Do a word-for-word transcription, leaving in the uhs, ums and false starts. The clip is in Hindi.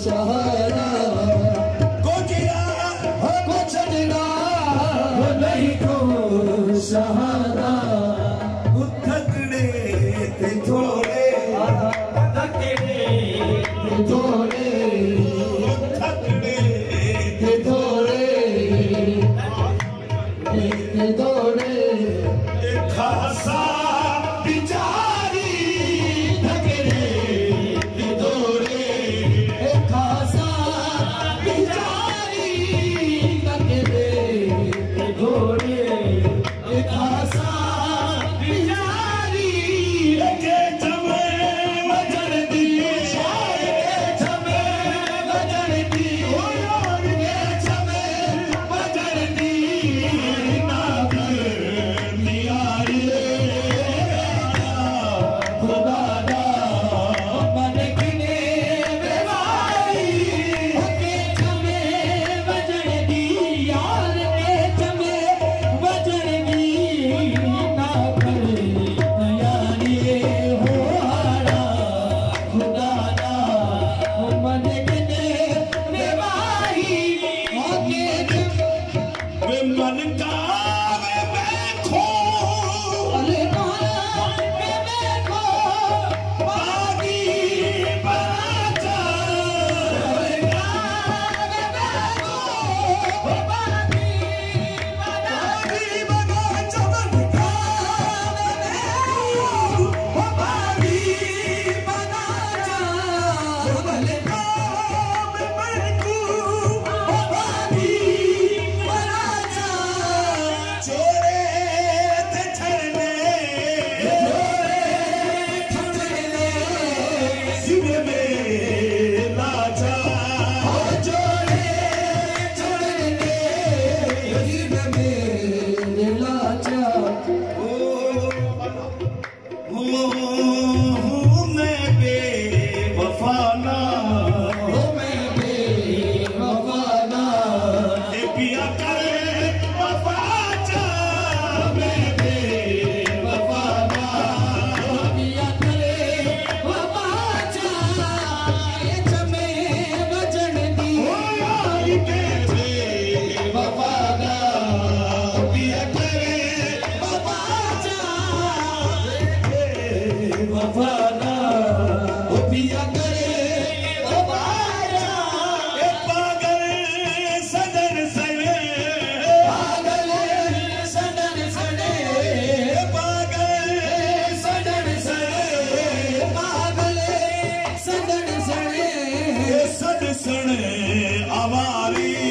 सड़ सड़ आवारी